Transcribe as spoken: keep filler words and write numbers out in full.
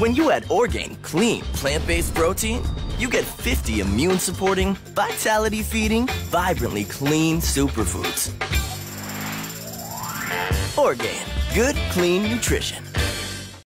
When you add Orgain clean plant-based protein, you get fifty immune-supporting, vitality-feeding, vibrantly clean superfoods. Orgain, good, clean nutrition.